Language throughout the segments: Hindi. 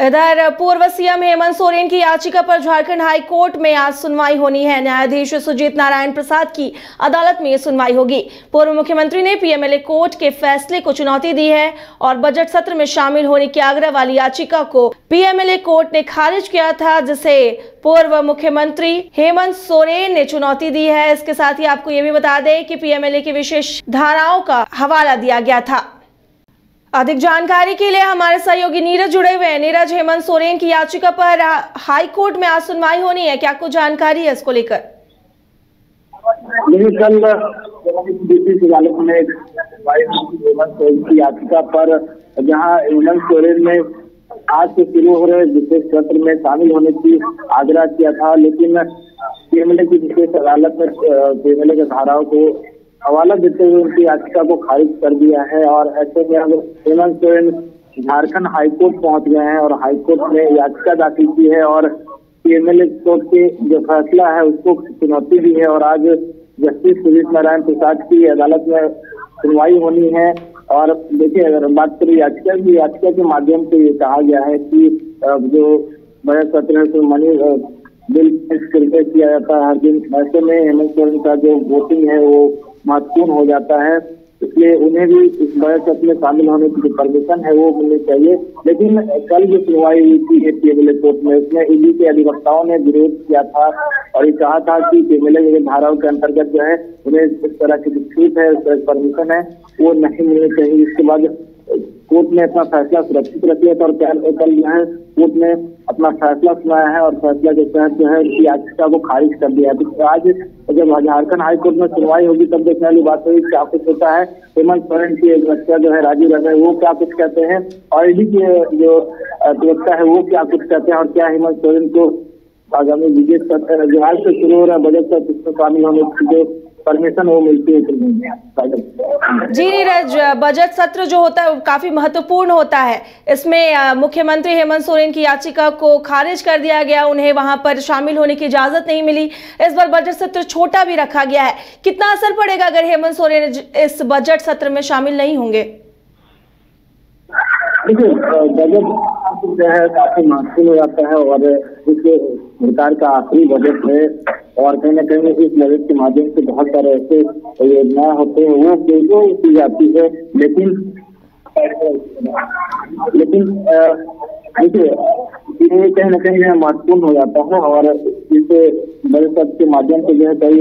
इधर पूर्व सीएम हेमंत सोरेन की याचिका पर झारखंड हाई कोर्ट में आज सुनवाई होनी है। न्यायाधीश सुजीत नारायण प्रसाद की अदालत में सुनवाई होगी। पूर्व मुख्यमंत्री ने पीएमएलए कोर्ट के फैसले को चुनौती दी है और बजट सत्र में शामिल होने की आग्रह वाली याचिका को पीएमएलए कोर्ट ने खारिज किया था, जिसे पूर्व मुख्यमंत्री हेमंत सोरेन ने चुनौती दी है। इसके साथ ही आपको ये भी बता दें कि पीएमएलए की विशेष धाराओं का हवाला दिया गया था। अधिक जानकारी के लिए हमारे सहयोगी नीरज जुड़े हुए हैं। नीरज, हेमंत सोरेन की याचिका पर हाई कोर्ट में आज सुनवाई होनी है, क्या कुछ जानकारी है इसको लेकर? कल विशेष अदालत में हेमंत सोरेन की याचिका पर, जहां हेमंत सोरेन ने आज से शुरू हो रहे विशेष सत्र में शामिल होने की आग्रह किया था, लेकिन पीएमएलए की विशेष अदालत में पीएमएलए की धाराओं को हवाला देते हुए उनकी याचिका को खारिज कर दिया है। और ऐसे में अब हेमंत सोरेन झारखंड हाईकोर्ट पहुंच गए हैं और हाईकोर्ट में याचिका दाखिल की है और पीएमएलए कोर्ट के जो फैसला है उसको चुनौती दी है। और आज जस्टिस सुजीत नारायण प्रसाद की अदालत में सुनवाई होनी है। और देखिए, अगर बात करें याचिका की, याचिका के माध्यम से ये कहा गया है कि जो बजट सत्र से मनी बिल क्रिकेट किया जाता है हर दिन, ऐसे में हेमंत सोरेन का जो वोटिंग है वो महत्वपूर्ण हो जाता है, इसलिए उन्हें भी इस बजट सत्र में शामिल होने की जो परमिशन है वो मिलनी चाहिए। लेकिन कल जो सुनवाई हुई थी पीएमएलए कोर्ट में, उसमें ईडी के अधिवक्ताओं ने विरोध किया था और ये कहा था कि पीएमएलए धाराओं के अंतर्गत जो है उन्हें इस तरह की जो छूट है, इस तरह की परमिशन है वो नहीं मिलनी चाहिए। इसके बाद कोर्ट ने अपना फैसला सुरक्षित रख लिया था और कल जो है कोर्ट ने अपना फैसला सुनाया है और फैसला के तहत जो है उनकी याचिका को खारिज कर दिया है। तो आज जब झारखंड हाईकोर्ट में सुनवाई होगी तब देखने वाली बात होगी क्या कुछ होता है। हेमंत सोरेन की अधिवक्ता जो है राजीव रंजन, वो क्या कुछ कहते हैं, और ईडी की जो अधिवक्ता है वो क्या कुछ कहते हैं, और क्या हेमंत सोरेन को आगामी विशेष सत्र बिहार से शुरू हो रहा बजट सत्र में शामिल होने की जो परमिशन वो मिलती है। जी नीरज, बजट सत्र जो होता है काफी महत्वपूर्ण होता है, इसमें मुख्यमंत्री हेमंत सोरेन की याचिका को खारिज कर दिया गया, उन्हें वहां पर शामिल होने की इजाजत नहीं मिली। इस बार बजट सत्र छोटा भी रखा गया है, कितना असर पड़ेगा अगर हेमंत सोरेन इस बजट सत्र में शामिल नहीं होंगे? देखिए, बजट जो है काफी महत्वपूर्ण हो जाता है और इस सरकार का आखिरी बजट है और कहीं ना कहीं इस बजट के माध्यम से बहुत सारे ऐसे योजनाएं होते हैं वो पेशों की जाती है। लेकिन देखिए, ये कहीं ना कहीं यह महत्वपूर्ण हो जाता है और इस बजट सत्र के माध्यम से जो है कई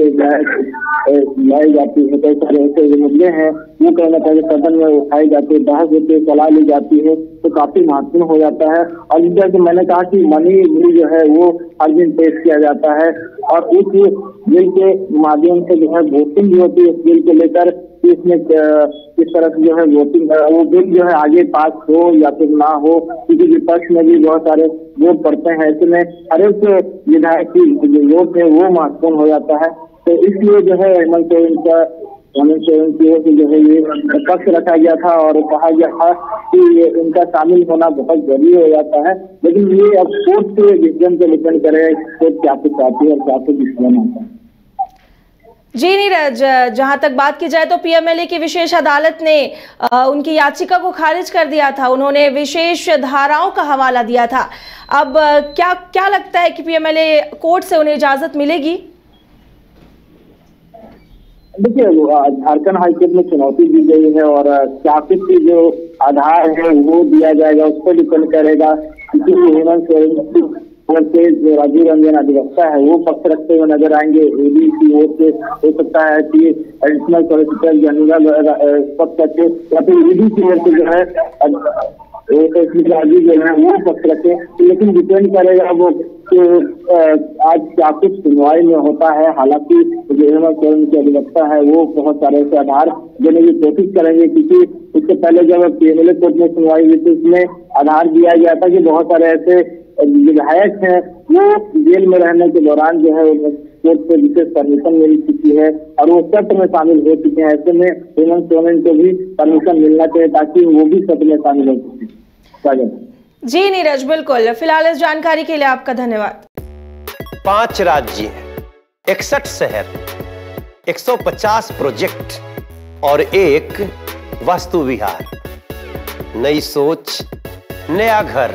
लाई जाती है, कई सारे ऐसे जो मुद्दे हैं वो कहीं ना कहीं सदन में उठाए जाते हैं, बहस होते हैं, सलाह ली जाती है, तो काफी महत्वपूर्ण हो जाता है। और जिस तरह से मैंने कहा कि मनी बिल जो है वो हर दिन पेश किया जाता है और उस बिल के माध्यम से जो है वोटिंग भी होती है उस बिल को लेकर, इसमें किस तरह से जो है वोटिंग वो बिल जो है आगे पास हो या फिर ना हो, क्योंकि विपक्ष में भी बहुत सारे वोट पड़ते हैं। ऐसे में हर एक विधायक की जो वोट है वो महत्वपूर्ण हो जाता है, तो इसलिए जो है हेमंत सोरेन की ओर से जो है ये पक्ष रखा गया था और कहा गया था कि ये उनका शामिल होना बहुत जरूरी हो जाता है। लेकिन ये अब कोर्ट के डिसीजन पर डिपेंड करेगा, कोर्ट क्या कुछ चाहती है और क्या कुछ डिसीजन आता है। जी नीरज, जहां तक बात की जाए तो पीएमएलए की विशेष अदालत ने उनकी याचिका को खारिज कर दिया था, उन्होंने विशेष धाराओं का हवाला दिया था। अब क्या लगता है कि पीएमएलए कोर्ट से उन्हें इजाजत मिलेगी? देखिए, झारखंड हाईकोर्ट में चुनौती दी गई है और क्या कुछ जो आधार है वो दिया जाएगा उस पर डिपेंड करेगा, क्योंकि हेमंत सोरेन से जो राजीव रंजन अधिवक्ता है वो पक्ष रखते हुए नजर आएंगे। ईडी की ओर से हो सकता है कि एडिशनल सॉलिसिटर जनरल पक्ष रखे या फिर ईडी की ओर से जो है राजीव जो है वो पक्ष रखे, लेकिन डिपेंड करेगा वो कि आज क्या कुछ सुनवाई में होता है। हालांकि जो हेमंत सोरेन की अधिवक्ता है वो बहुत सारे से आधार देने की कोशिश करेंगे, क्योंकि इससे पहले जब पीएमएलए कोर्ट में सुनवाई हुई थी उसमें आधार दिया गया था कि बहुत सारे ऐसे विधायक है वो जेल में रहने के दौरान जो है कोर्ट से विशेष परमिशन मिल चुकी है और वो सत्र में शामिल हो चुके हैं। ऐसे में हेमंत सोरेन को भी परमिशन मिलना चाहिए ताकि वो भी सत्र में शामिल हो सके। जी नीरज, बिल्कुल। फिलहाल इस जानकारी के लिए आपका धन्यवाद। 5 राज्य, 61 शहर, 150 प्रोजेक्ट और 1 वास्तु विहार। नई सोच, नया घर,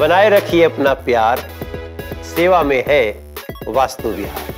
बनाए रखिए अपना प्यार, सेवा में है वास्तु विहार।